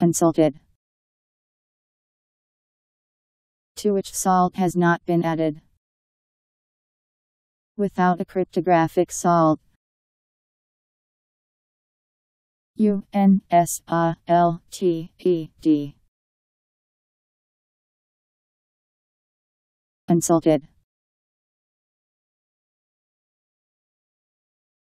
consulted, to which salt has not been added. Without a cryptographic salt, UNSALTED, consulted.